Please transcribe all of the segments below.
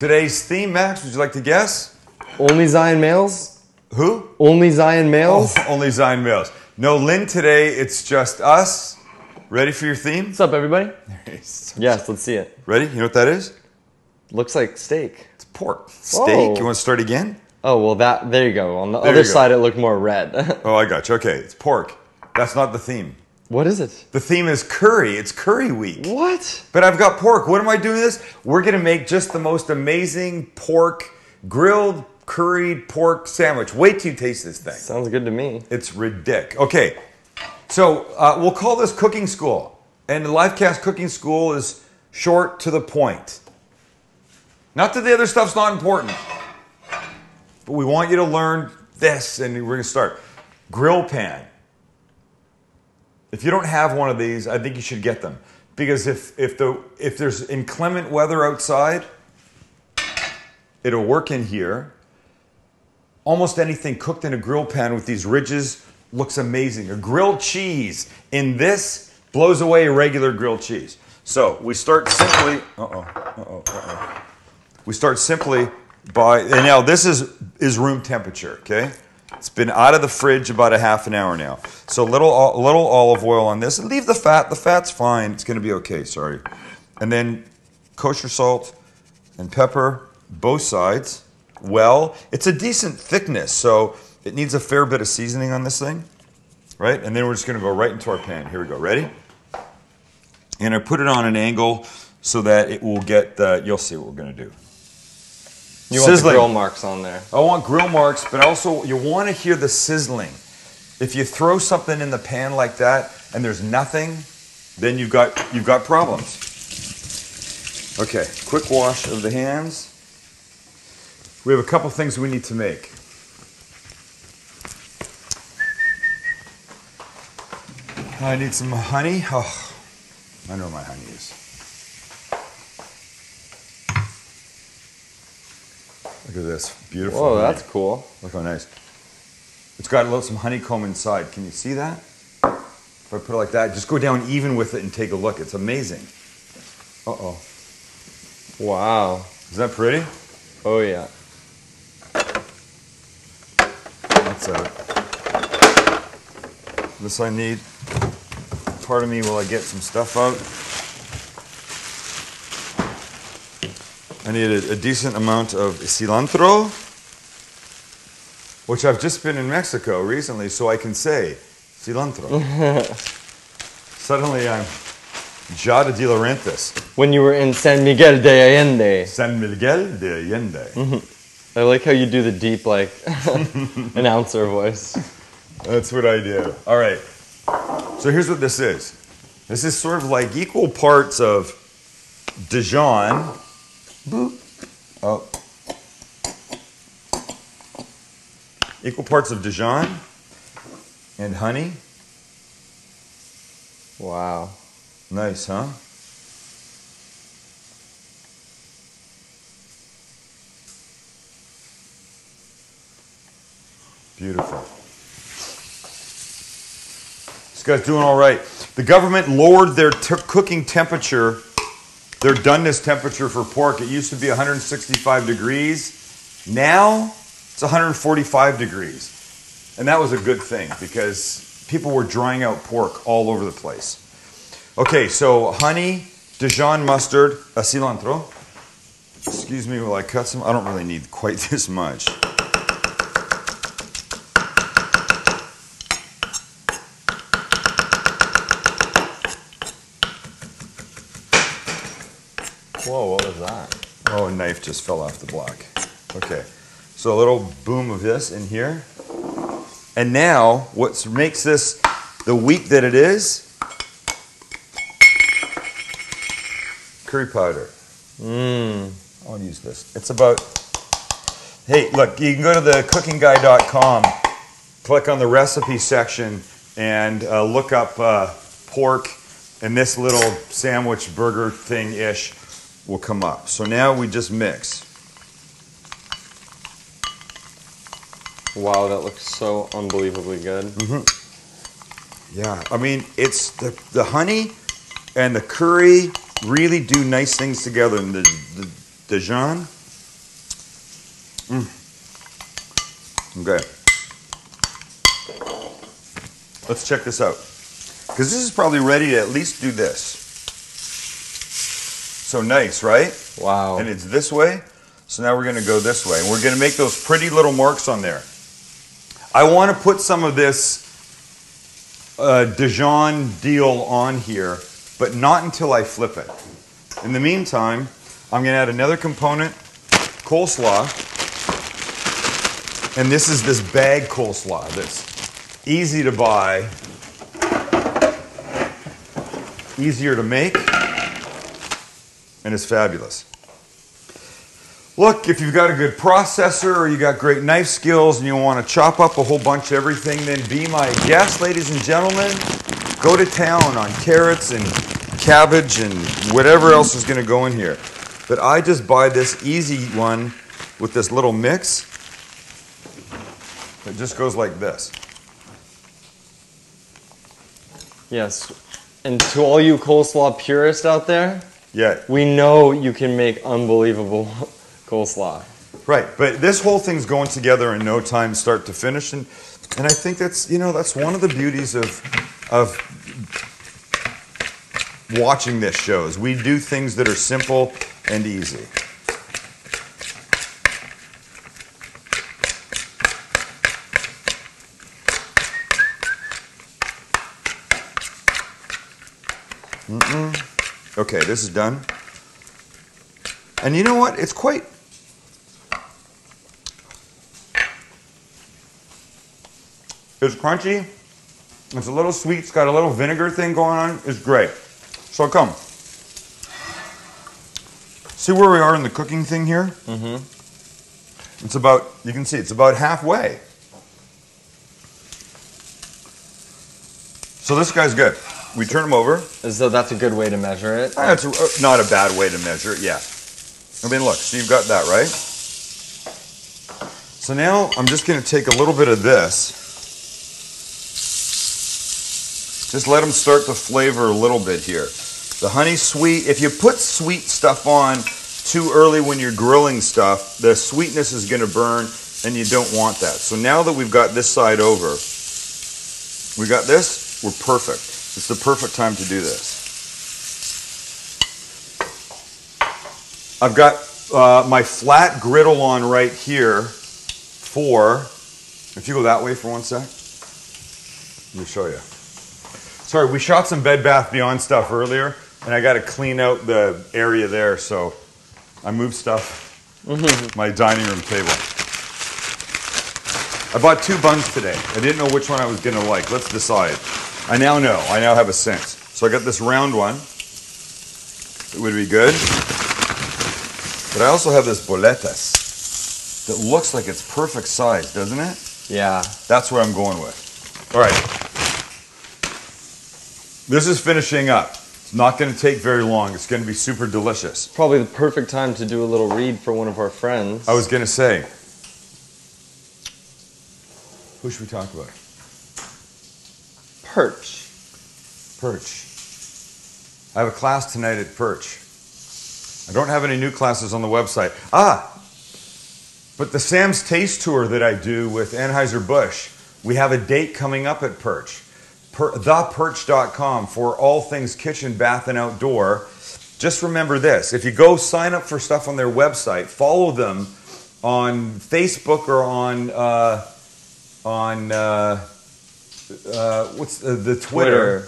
Today's theme, Max, would you like to guess? Only Zion males. Who? Only Zion males. Oh, only Zion males. No Lynn today, it's just us. Ready for your theme? What's up, everybody? Yes, let's see it. Ready? You know what that is? Looks like steak. It's pork. Steak? Oh. You want to start again? Oh, well, that. There you go. On the other side, it looked more red. Oh, I got you. Okay, it's pork. That's not the theme. What is it? The theme is curry. It's Curry Week. What? But I've got pork. What am I doing this? We're going to make just the most amazing pork, grilled, curried pork sandwich. Wait till you taste this thing. Sounds good to me. It's ridiculous. Okay, so we'll call this cooking school. And the Livecast cooking school is short to the point. Not that the other stuff's not important. But we want you to learn this, and we're going to start. Grill pan. If you don't have one of these, I think you should get them. Because if there's inclement weather outside, it'll work in here. Almost anything cooked in a grill pan with these ridges looks amazing. A grilled cheese in this blows away regular grilled cheese. So we start simply, we start simply by, and now this is room temperature, okay? It's been out of the fridge about a half an hour now. So little olive oil on this. And leave the fat. The fat's fine. It's going to be okay. Sorry. And then kosher salt and pepper, both sides. Well, it's a decent thickness, so it needs a fair bit of seasoning on this thing. Right? And then we're just going to go right into our pan. Here we go. Ready? And I put it on an angle so that it will get the... You'll see what we're going to do. You want the grill marks on there. I want grill marks, but also you want to hear the sizzling. If you throw something in the pan like that and there's nothing, then you've got problems. Okay, quick wash of the hands. We have a couple things we need to make. I need some honey. Oh, I know where my honey is. Look at this, beautiful. Oh, that's cool. Look how nice. It's got a little, some honeycomb inside. Can you see that? If I put it like that, just go down even with it and take a look. It's amazing. Uh-oh. Wow. Is that pretty? Oh, yeah. That's it. This I need. Pardon me while I get some stuff out. I needed a decent amount of cilantro, which I've just been in Mexico recently, so I can say cilantro. Suddenly I'm Jada De Laurentiis. When you were in San Miguel de Allende. San Miguel de Allende. Mm-hmm. I like how you do the deep, like, announcer voice. That's what I do. All right. So here's what this is. This is sort of like equal parts of Dijon. Boop. Oh. Equal parts of Dijon and honey. Wow. Nice, huh? Beautiful. This guy's doing all right. The government lowered their cooking temperature. Their doneness temperature for pork, it used to be 165 degrees. Now, it's 145 degrees. And that was a good thing because people were drying out pork all over the place. Okay, so honey, Dijon mustard, cilantro. Excuse me while I cut some. I don't really need quite this much. Whoa, what was that? Oh, a knife just fell off the block. Okay, so a little boom of this in here. And now, what makes this the week that it is? Curry powder. Mmm. I want to use this. It's about, hey, look, you can go to thecookingguy.com, click on the recipe section, and look up pork and this little sandwich burger thing-ish will come up. So now we just mix. Wow, that looks so unbelievably good. Mm-hmm. Yeah, I mean, it's the honey and the curry really do nice things together. And the Dijon Okay. Let's check this out. Because this is probably ready to at least do this. So nice, right? Wow. And it's this way. So now we're going to go this way. And we're going to make those pretty little marks on there. I want to put some of this Dijon deal on here, but not until I flip it. In the meantime, I'm going to add another component, coleslaw. And this is this bag coleslaw that's easy to buy, easier to make, and it's fabulous. Look, if you've got a good processor or you got great knife skills and you want to chop up a whole bunch of everything, then be my guest, ladies and gentlemen. Go to town on carrots and cabbage and whatever else is going to go in here. But I just buy this easy one with this little mix. It just goes like this. Yes. And to all you coleslaw purists out there, yeah, we know you can make unbelievable coleslaw. Right, but this whole thing's going together in no time, start to finish, and I think that's, you know, that's one of the beauties of watching this show, is we do things that are simple and easy. Okay, this is done. And you know what? It's quite... It's crunchy. It's a little sweet. It's got a little vinegar thing going on. It's great. So come. See where we are in the cooking thing here? Mm-hmm. It's about... You can see it's about halfway. So this guy's good. We turn them over. As though that's a good way to measure it. That's not a bad way to measure it, yeah. I mean, look, so you've got that, right? So now I'm just going to take a little bit of this. Just let them start to flavor a little bit here. The honey sweet, if you put sweet stuff on too early when you're grilling stuff, the sweetness is going to burn and you don't want that. So now that we've got this side over, we got this, we're perfect. It's the perfect time to do this. I've got my flat griddle on right here for, if you go that way for one sec, let me show you. Sorry, we shot some Bed Bath Beyond stuff earlier, and I got to clean out the area there, so I moved stuff my dining room table. I bought 2 buns today. I didn't know which one I was going to like. Let's decide. I now know. I now have a sense. So I got this round one. It would be good. But I also have this boletas that looks like it's perfect size, doesn't it? Yeah. That's where I'm going with. All right. This is finishing up. It's not going to take very long. It's going to be super delicious. Probably the perfect time to do a little read for one of our friends. I was going to say. Who should we talk about? Perch. Perch. I have a class tonight at Perch. I don't have any new classes on the website. Ah! But the Sam's Taste Tour that I do with Anheuser-Busch, we have a date coming up at Perch. theperch.com for all things kitchen, bath, and outdoor. Just remember this. If you go sign up for stuff on their website, follow them on Facebook or on the Twitter.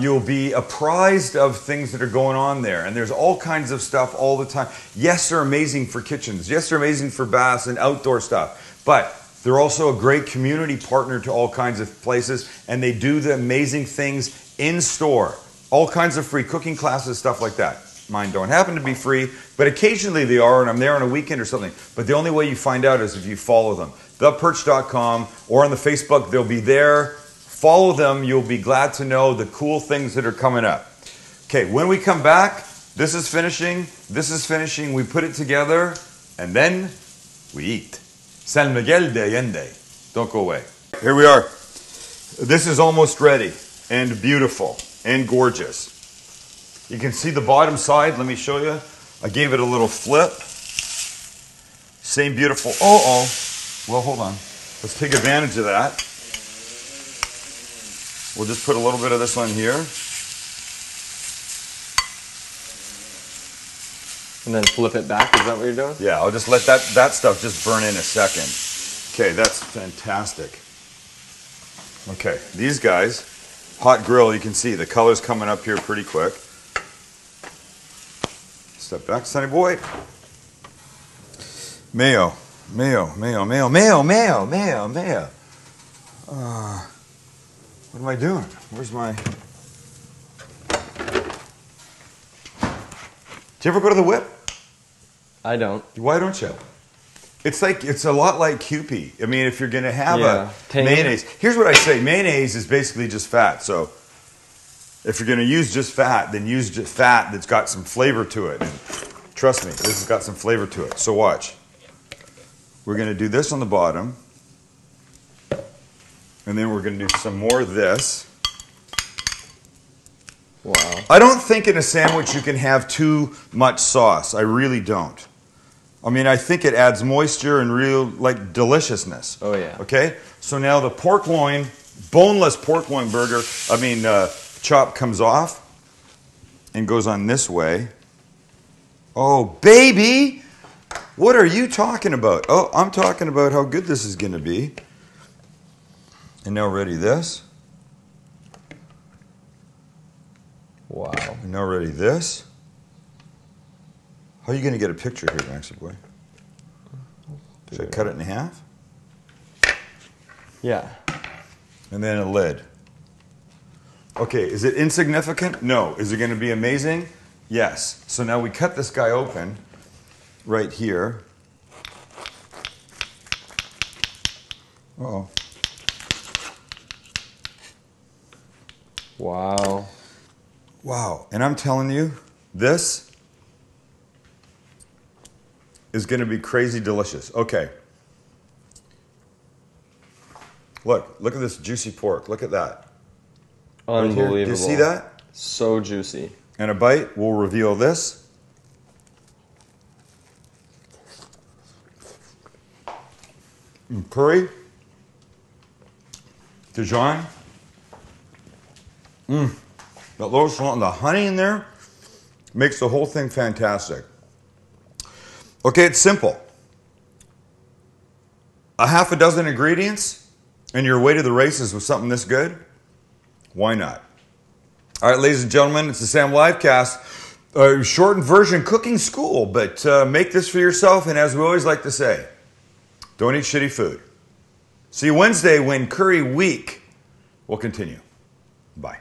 You'll be apprised of things that are going on there, and there's all kinds of stuff all the time. Yes, they're amazing for kitchens. Yes, they're amazing for baths and outdoor stuff, but they're also a great community partner to all kinds of places, and they do the amazing things in store. All kinds of free cooking classes, stuff like that. Mine don't happen to be free, but occasionally they are, and I'm there on a weekend or something. But the only way you find out is if you follow them. theperch.com or on the Facebook, they'll be there. Follow them. You'll be glad to know the cool things that are coming up. Okay, when we come back, this is finishing. This is finishing. We put it together, and then we eat. San Miguel de Allende. Don't go away. Here we are. This is almost ready and beautiful and gorgeous. You can see the bottom side. Let me show you. I gave it a little flip. Same beautiful, well, hold on. Let's take advantage of that. We'll just put a little bit of this on here. And then flip it back, is that what you're doing? Yeah, I'll just let that stuff just burn in a second. Okay, that's fantastic. Okay, these guys, hot grill, you can see the color's coming up here pretty quick. Step back, Sonny boy. Mayo, mayo, mayo, mayo, mayo, mayo, mayo, mayo. What am I doing? Where's my... Do you ever go to the whip? I don't. Why don't you? It's a lot like Kewpie. I mean, if you're gonna have a mayonnaise, here's what I say: mayonnaise is basically just fat. So if you're gonna use just fat, then use just fat that's got some flavor to it. And trust me, this has got some flavor to it. So watch. We're gonna do this on the bottom, and then we're gonna do some more of this. Wow. I don't think in a sandwich you can have too much sauce. I really don't. I mean, I think it adds moisture and real, like, deliciousness. Oh, yeah. Okay? So now the pork loin, boneless pork loin burger, I mean, chop comes off and goes on this way. Oh, baby! What are you talking about? Oh, I'm talking about how good this is going to be. And now ready this. Wow. And now ready this. How are you going to get a picture here, Maxie boy? Should I cut it in half? Yeah. And then a lid. Okay, is it insignificant? No. Is it going to be amazing? Yes. So now we cut this guy open right here. Uh-oh. Wow. Wow, and I'm telling you, this is going to be crazy delicious. Okay. Look at this juicy pork. Look at that. Unbelievable. Right, do you see that? So juicy. And a bite will reveal this. And curry. Dijon. Mmm. That little salt and the honey in there makes the whole thing fantastic. Okay, it's simple. A half a dozen ingredients and you're way to the races with something this good? Why not? All right, ladies and gentlemen, it's the Sam Livecast. Shortened version cooking school, but make this for yourself. And as we always like to say, don't eat shitty food. See you Wednesday when Curry Week will continue. Bye.